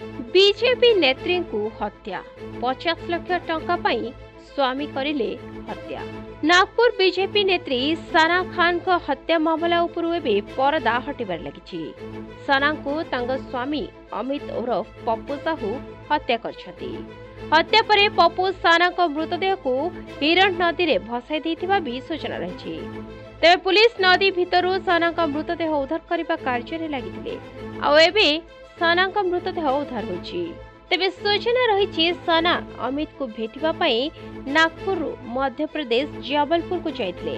BJP नेत्री को हत्या 50 लाख टंका पाई स्वामी करिले हत्या। नागपुर बीजेपी नेत्री साना खान को हत्या मामला परदा हटिबार लगी। साना को स्वामी अमित उर्फ पप्पू साहू हत्या कर हत्या पर पप्पू साना को मृतदेह को हिरण नदी में भसाई भी सूचना रही। तेरे पुलिस नदी भीतर साना मृतदेह उद्धार करने कार्य लगी। साना मृतदेह उद्धार हो तेबे सूचना रही साना अमित को भेटिबा पाई नागपुर मध्य प्रदेश जबलपुर को जाइथिले।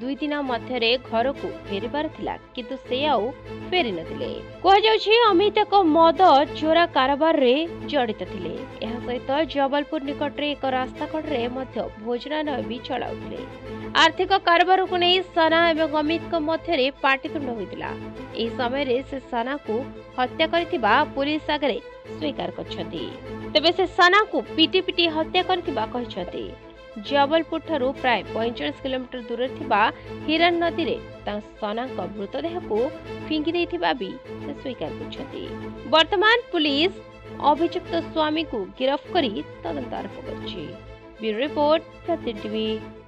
2 दिन मध्य घर को फेरबार थिला किंतु से आउ फेरी नथिले। कह अमित एक मद चोरा कारोबार रे जड़ित थिले। एहा सहित जबलपुर निकट रे एक रास्ता कड़े भोजनालय भी चलाउथिले। आर्थिक कारोबार को नहीं साना एवं अमित मध्य पाटितुंड होता। इस समय से साना को हत्या कर पुलिस आगे स्वीकार करे से साना को पिटी पिटी हत्या कर जबलपुर ठारू प्राय 45 किलोमीटर दूर थी हिरण नदी में साना मृतदेह को फिंगी भी स्वीकार कर। वर्तमान पुलिस अभियुक्त स्वामी को गिरफ्त कर तदंत आरंभ कर।